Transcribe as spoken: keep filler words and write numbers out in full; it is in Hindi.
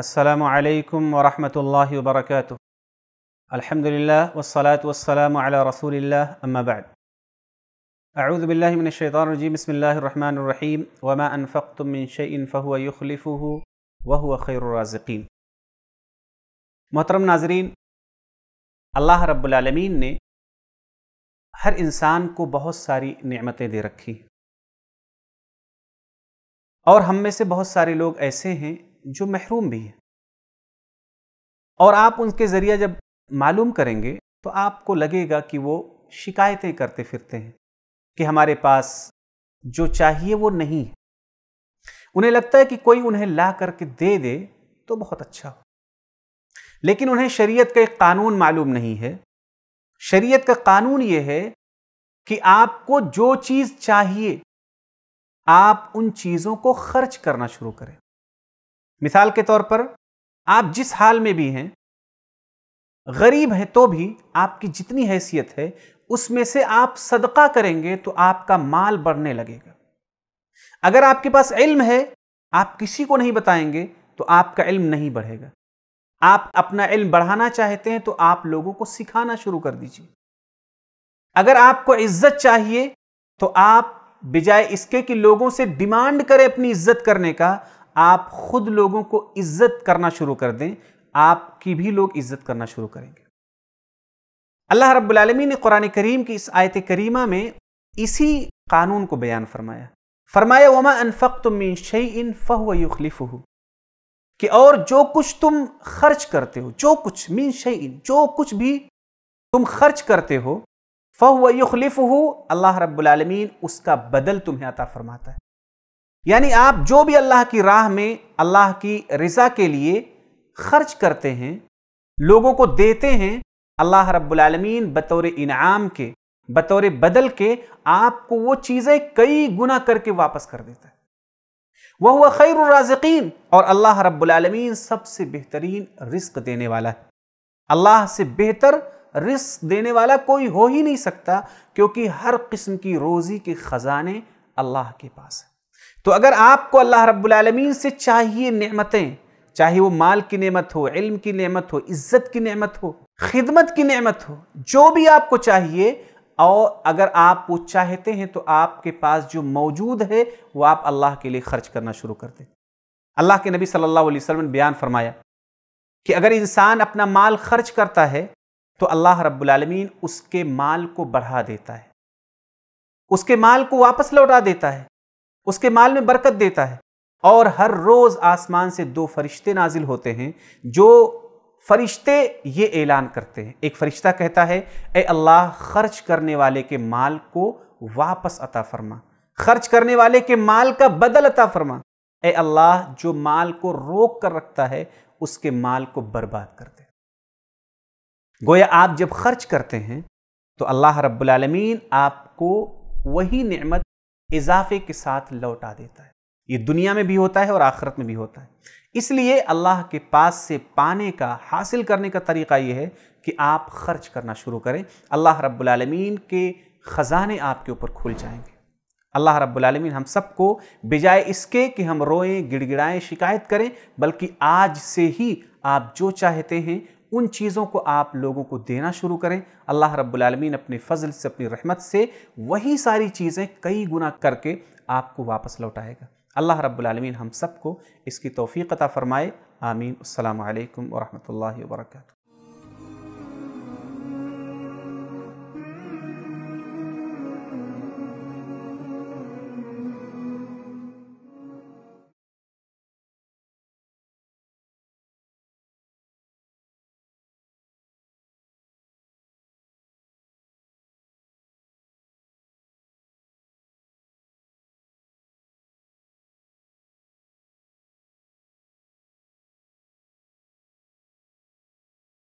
अस्सलामु अलैकुम वरहमतुल्लाहि वबरकातुह। अल्हम्दुलिल्लाह वस्सलातु वस्सलामु अला रसूलिल्लाह, अम्मा बाद। अऊज़ु बिल्लाहि मिनश शैतानिर रजीम, बिस्मिल्लाहिर रहमानिर रहीम। वमा अनफ़क़्तुम मिन शैइन फ़हुव युख़्लिफ़ुहु वहुव ख़ैरुर राज़िक़ीन। मोहतरम नाज़रीन, अल्लाह रब्बुल आलमीन ने हर इंसान को बहुत सारी नेमतें दे रखी और हम में से बहुत सारे लोग ऐसे हैं जो महरूम भी हैं, और आप उनके ज़रिए जब मालूम करेंगे तो आपको लगेगा कि वो शिकायतें करते फिरते हैं कि हमारे पास जो चाहिए वो नहीं है। उन्हें लगता है कि कोई उन्हें ला करके दे दे तो बहुत अच्छा हो, लेकिन उन्हें शरीयत का एक कानून मालूम नहीं है। शरीयत का कानून ये है कि आपको जो चीज़ चाहिए आप उन चीज़ों को खर्च करना शुरू करें। मिसाल के तौर पर, आप जिस हाल में भी हैं, गरीब हैं तो भी आपकी जितनी हैसियत है उसमें से आप सदका करेंगे तो आपका माल बढ़ने लगेगा। अगर आपके पास इल्म है, आप किसी को नहीं बताएंगे तो आपका इल्म नहीं बढ़ेगा। आप अपना इल्म बढ़ाना चाहते हैं तो आप लोगों को सिखाना शुरू कर दीजिए। अगर आपको इज्जत चाहिए तो आप बजाय इसके कि लोगों से डिमांड करें अपनी इज्जत करने का, आप खुद लोगों को इज्जत करना शुरू कर दें, आपकी भी लोग इज्जत करना शुरू करेंगे। अल्लाह रब्बुल आलमीन ने कुरान करीम की इस आयत करीमा में इसी कानून को बयान फरमाया। फरमाया वमा अनफ़क़्तुम मिन शैइन फ़हुव युख़्लिफ़ुहु, कि और जो कुछ तुम खर्च करते हो, जो कुछ मिन शैइन, जो कुछ भी तुम खर्च करते हो, फ़हुव युख़्लिफ़ुहु, अल्लाह रब्बुल आलमीन उसका बदल तुम्हें अता फरमाता है। यानी आप जो भी अल्लाह की राह में, अल्लाह की रज़ा के लिए खर्च करते हैं, लोगों को देते हैं, अल्लाह रब्बुल आलमीन बतौर इनाम के, बतौर बदल के आपको वो चीज़ें कई गुना करके वापस कर देता है। वह हुआ खैरुर राज़िक़ीन, और अल्लाह रब्बुल आलमीन सबसे बेहतरीन रिस्क देने वाला है। अल्लाह से बेहतर रिस्क देने वाला कोई हो ही नहीं सकता, क्योंकि हर किस्म की रोज़ी के ख़जाने अल्लाह के पास है। तो अगर आपको अल्लाह रब्बुल आलमीन से चाहिए नेमतें, चाहे वो माल की नेमत हो, इल्म की नेमत हो, इज्जत की नेमत हो, खिदमत की नेमत हो, जो भी आपको चाहिए, और अगर आप वो चाहते हैं तो आपके पास जो मौजूद है वो आप अल्लाह के लिए खर्च करना शुरू कर दें। अल्लाह के नबी सल्लल्लाहु अलैहि वसल्लम ने बयान फरमाया कि अगर इंसान अपना माल खर्च करता है तो अल्लाह रब्बुल आलमीन उसके माल को बढ़ा देता है, उसके माल को वापस लौटा देता है, उसके माल में बरकत देता है। और हर रोज़ आसमान से दो फरिश्ते नाजिल होते हैं, जो फरिश्ते ये ऐलान करते हैं। एक फरिश्ता कहता है, ए अल्लाह, खर्च करने वाले के माल को वापस अता फरमा, खर्च करने वाले के माल का बदल अता फरमा। ए अल्लाह, जो माल को रोक कर रखता है उसके माल को बर्बाद कर दे। गोया आप जब खर्च करते हैं तो अल्लाह रब्बुल आलमीन आपको वही नेमत इजाफे के साथ लौटा देता है। ये दुनिया में भी होता है और आखिरत में भी होता है। इसलिए अल्लाह के पास से पाने का, हासिल करने का तरीक़ा ये है कि आप खर्च करना शुरू करें। अल्लाह रब्बुल आलमीन के ख़ज़ाने आपके ऊपर खुल जाएंगे। अल्लाह रब्बुल आलमीन हम सबको बजाय इसके कि हम रोएं, गिड़गिड़ाएं, शिकायत करें, बल्कि आज से ही आप जो चाहते हैं उन चीज़ों को आप लोगों को देना शुरू करें। अल्लाह रब्बुल आलमीन अपने फ़ज़ल से, अपनी रहमत से वही सारी चीज़ें कई गुना करके आपको वापस लौटाएगा। अल्लाह रब्बुल आलमीन हम सबको इसकी तौफ़ीक़ अता फ़रमाए। आमीन। अस्सलामु अलैकुम वरहमतुल्लाहि वबरकातुह।